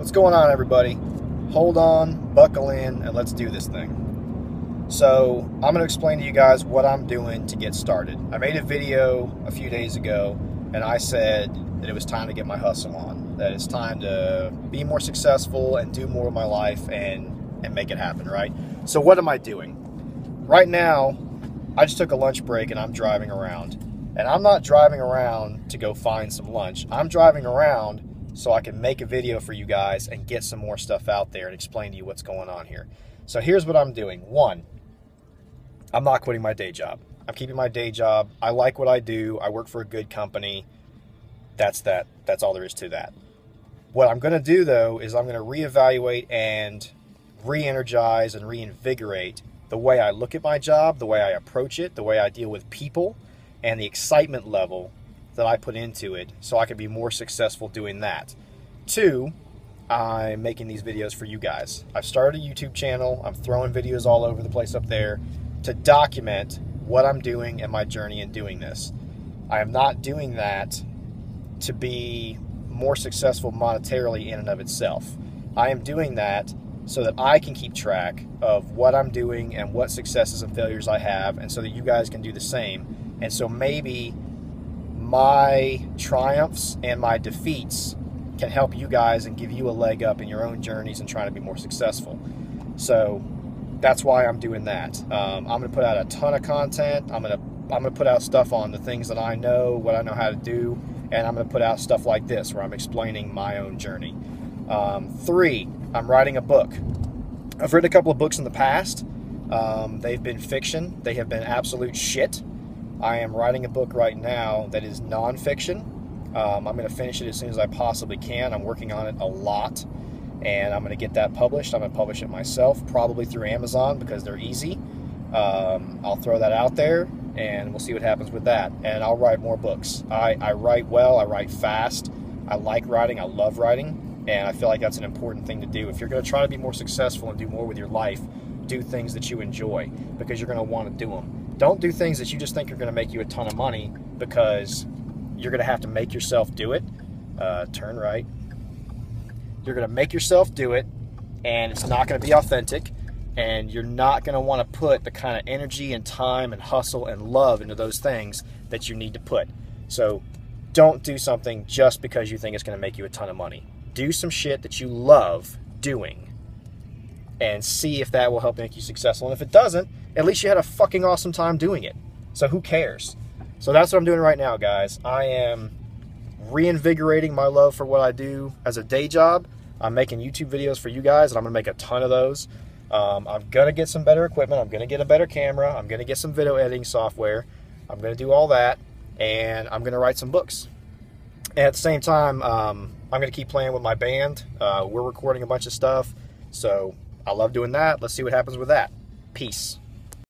What's going on, everybody? Hold on, buckle in, and let's do this thing. So I'm going to explain to you guys what I'm doing to get started. I made a video a few days ago, and I said that it was time to get my hustle on, that it's time to be more successful and do more of my life and make it happen, right? So what am I doing? Right now, I just took a lunch break, and I'm driving around. And I'm not driving around to go find some lunch. I'm driving around so I can make a video for you guys and get some more stuff out there and explain to you what's going on here. So here's what I'm doing. One, I'm not quitting my day job. I'm keeping my day job. I like what I do. I work for a good company. That's all there is to that. What I'm going to do, though, is I'm going to reevaluate and re-energize and reinvigorate the way I look at my job, the way I approach it, the way I deal with people, and the excitement level that I put into it, so I can be more successful doing that. Two, I'm making these videos for you guys. I've started a YouTube channel. I'm throwing videos all over the place up there to document what I'm doing and my journey in doing this. I am not doing that to be more successful monetarily in and of itself. I am doing that so that I can keep track of what I'm doing and what successes and failures I have, and so that you guys can do the same. And so maybe my triumphs and my defeats can help you guys and give you a leg up in your own journeys and trying to be more successful. So that's why I'm doing that. I'm going to put out a ton of content. I'm going to put out stuff on the things that I know, what I know how to do, and I'm going to put out stuff like this where I'm explaining my own journey. Three, I'm writing a book. I've written a couple of books in the past. They've been fiction. They have been absolute shit. I am writing a book right now that is nonfiction. I'm going to finish it as soon as I possibly can. I'm working on it a lot, and I'm going to get that published. I'm going to publish it myself, probably through Amazon, because they're easy. I'll throw that out there, and we'll see what happens with that. And I'll write more books. I write well. I write fast. I like writing. I love writing, and I feel like that's an important thing to do. If you're going to try to be more successful and do more with your life, do things that you enjoy, because you're going to want to do them. Don't do things that you just think are going to make you a ton of money, because you're going to have to make yourself do it. Turn right. You're going to make yourself do it, and it's not going to be authentic, and you're not going to want to put the kind of energy and time and hustle and love into those things that you need to put. So don't do something just because you think it's going to make you a ton of money. Do some shit that you love doing, and see if that will help make you successful. And if it doesn't, at least you had a fucking awesome time doing it. So who cares? So that's what I'm doing right now, guys. I am reinvigorating my love for what I do as a day job. I'm making YouTube videos for you guys, and I'm going to make a ton of those. I'm going to get some better equipment. I'm going to get a better camera. I'm going to get some video editing software. I'm going to do all that, and I'm going to write some books. And at the same time, I'm going to keep playing with my band. We're recording a bunch of stuff, so I love doing that. Let's see what happens with that. Peace.